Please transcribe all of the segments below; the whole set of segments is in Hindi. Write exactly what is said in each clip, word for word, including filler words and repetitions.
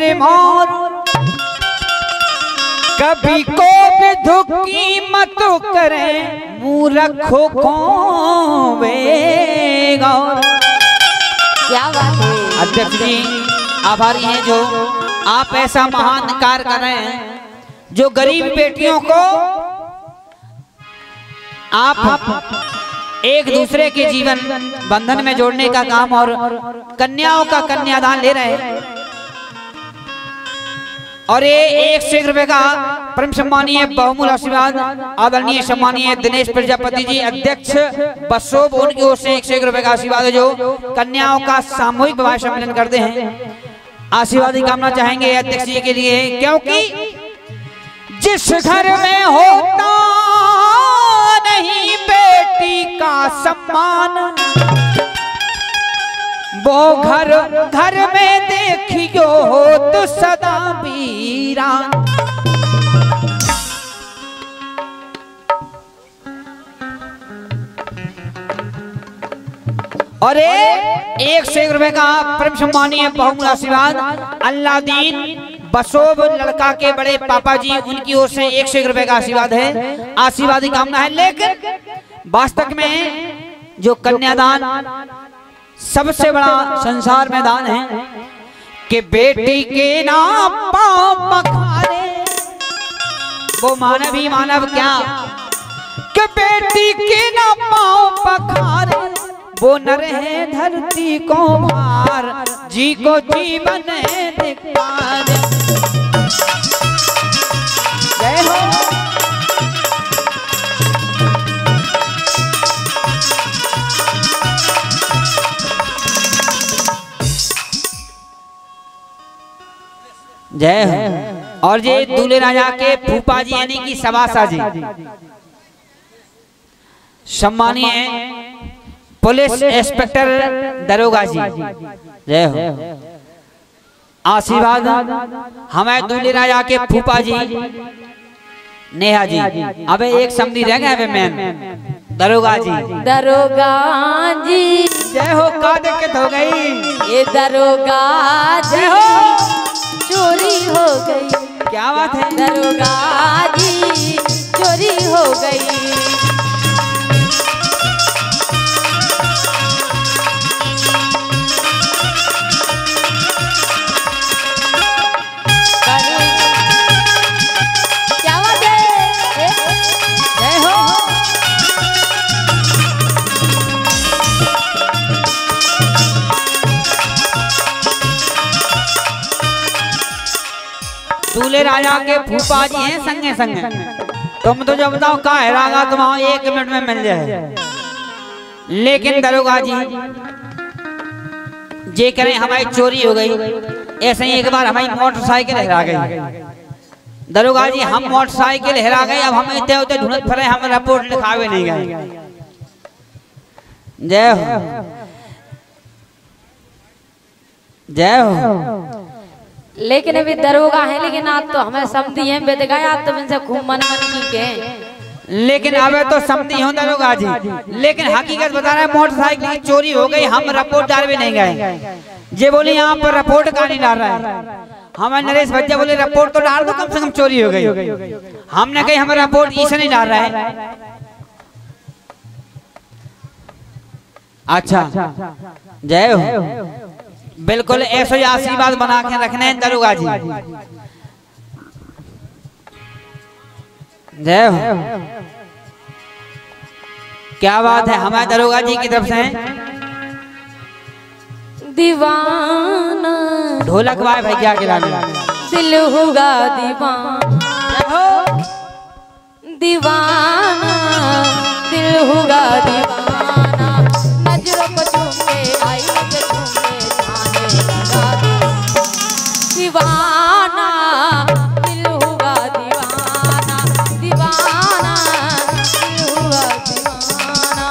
रे मोर कभी को भी दुखी मत करें मूर्खों को वे गौर। क्या बात है अध्यक्ष जी, आभारी हैं जो आप ऐसा महान कार्य कर रहे हैं, जो गरीब बेटियों को आप एक दूसरे के जीवन बंधन में जोड़ने का काम और कन्याओं का कन्यादान ले रहे हैं। और ये एक सौ एक रुपए का परम सम्मानीय बहुमूल आशीर्वाद आदरणीय सम्मानीय दिनेश प्रजापति जी अध्यक्ष बसोब उनकी ओर से एक सौ एक रुपए का आशीर्वाद है, जो कन्याओं का सामूहिक विवाह सम्मेलन करते हैं। आशीर्वाद की कामना चाहेंगे अध्यक्ष जी के लिए, क्योंकि जिस घर में होता नहीं बेटी का सम्मान वो घर घर में देखियो तो सदा वीरान। और एक सौ एक रुपए का परम सम्मानीय बहुमूल्य आशीर्वाद अल्लादीन बसोब लड़का के बड़े पापा जी उनकी ओर से एक सौ एक रुपए का आशीर्वाद है। आशीर्वाद की कामना है, लेकिन वास्तव में जो कन्यादान सबसे बड़ा संसार में दान है कि बेटी के नाम पाप खारे वो मानव ही मानव क्या कि बेटी के नाम पाप खारे वो नर है धरती को मार जी को जीवन धिक्कार। जय हो जय हो। और ये दूल्हे राजा के फूफा जी यानी कि सवासा जी सम्मानीय पुलिस इंस्पेक्टर दरोगा जी जय हो। आशीर्वाद हमारे दूल्हे राजा के फूफा जी नेहा जी, अबे एक समझी रह गए मैन दरोगा जी दरोगा जी जय हो। का दिक्कत हो गई ये दरोगा जय हो चोरी हो गई। क्या बात है दरोगा जी चोरी हो गई। दूल्हे राजा के फूफा जी हैं संगे संगे, तुम तो जब बताओ का है रागा तुम एक मिनट में मिल जाए, लेकिन दरोगा जी जे करें हमारी चोरी हो गई। ऐसे ही एक बार हमारी मोटरसाइकिल हेरा गई दरोगा जी, हम मोटरसाइकिल हेरा गए, अब हम इतने उतने ढूंढत फिर हम रिपोर्ट लिखावे नहीं गए। जय हो जय हो। लेकिन अभी दरोगा है, लेकिन आप तो हमें समझी है बेद गए, आप तो इनसे खूब मन मन की के, लेकिन अब तो समझी हो दरोगा जी, लेकिन हकीकत बता रहे मोटरसाइकिल की चोरी हो गई, हम रिपोर्ट डाल भी नहीं गए। जे बोले यहाँ पर रिपोर्ट का नहीं डाल रहा है, हमारे नरेश भैया बोले रिपोर्ट तो डाल दो कम से कम चोरी हो गई, हमने कही हमारा रिपोर्ट इसे नहीं डाल रहा है। अच्छा जय हो बिल्कुल ऐसा ही आशीर्वाद बना के रखने हैं दरोगा जी। जय हो क्या बात है हमारे दरोगा जी की तरफ से दीवाना ढोलक भाई भैया के लाने दिल होगा दीवाना दीवाना दिल होगा दीवाना नजरों पर झूमे आई नजर दीवाना दिल हुआ दीवाना दीवाना दिल हुआ दीवाना।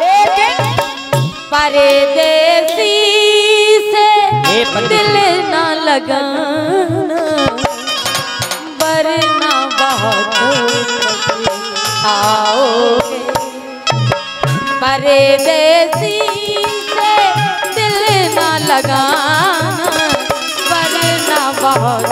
लेकिन परदेसी से दिल न लगाना वरना बहुत आओगे परदेसी से दिल ना लगाना वरना बहुत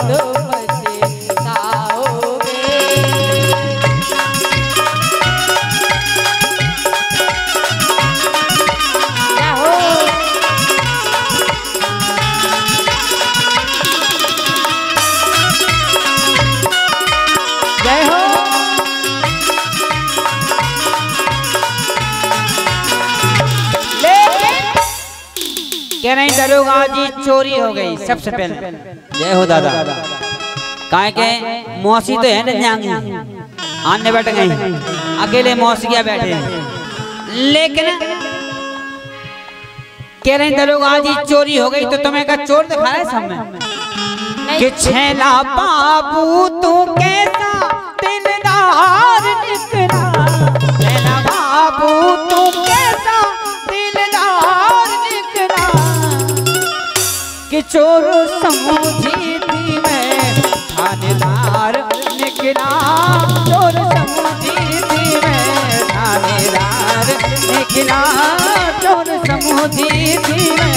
नहीं दरोगा जी चोरी हो गई। सबसे पहले जय हो दादा, काहे के मौसी तो है ना आने बैठ गई, अकेले मौसिया बैठे, लेकिन कह रहे दरोगा जी चोरी हो गई तो तुम्हें का चोर दिखा है सब में कि छेला बाबू तू कैसा दिलदार निकला, छेला बाबू तू कैसा चोर समझी थी मैं थानेदार निकला, चोर समझी थी मैं थानेदार निकला, चोर समझी थी मैं।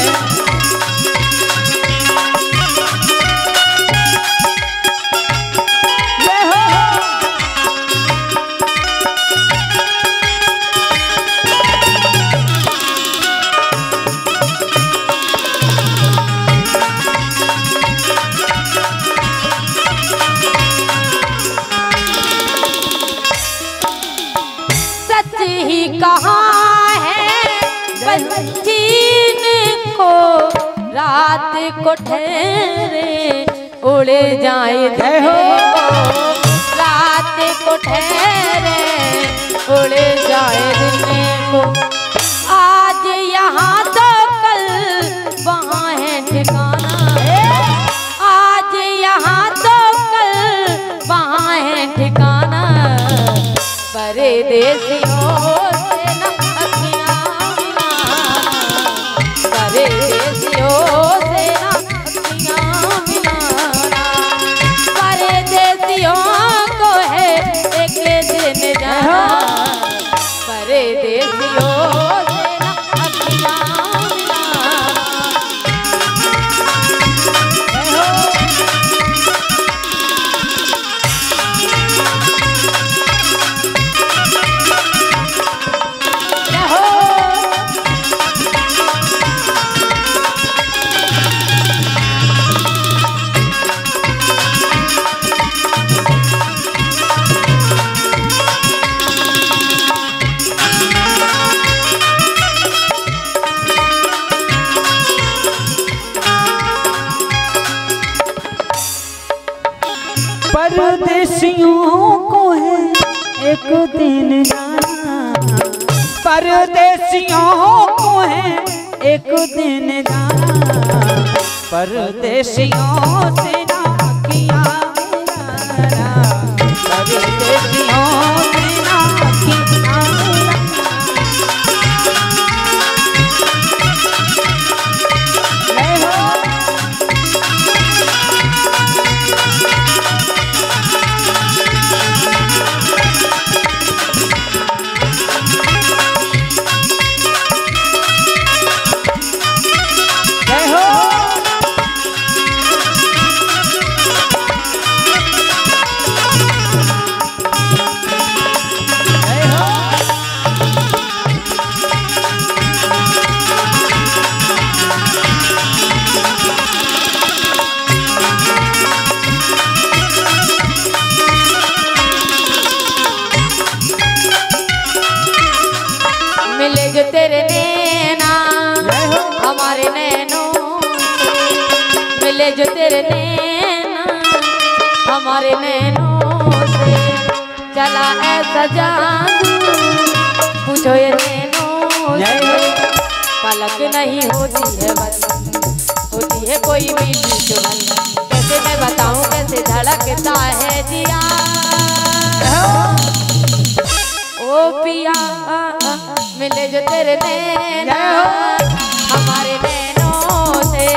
रात को ठहरे उड़े जाए थे हो, रात को ठहरे उड़े जाए दिने को, आज यहाँ तो कल वहाँ है ठिकाना, आज यहाँ तो कल वहाँ है ठिकाना, परदेसियों से ना अखियाँ परदेसियों परदेसियों को है एक दिन जाना, परदेसियों को है एक दिन जाना, परदेसियों से ना किया गुजारा, परदेसियों से ना किया तेरे नैना हमारे नैनों से मिले जो तेरे नैना हमारे नैनों से, चला ऐसा जादू पूछो ये नैनों से, पलक नहीं होती है बस होती है कोई भी चुभन, कैसे मैं बताऊँ कैसे धड़कता है जिया ओ पिया, मिले जो तेरे नैना हमारे नैनों से।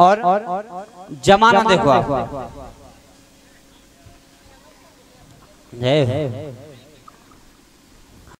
और, और, और, और, और जमाना देखो आप।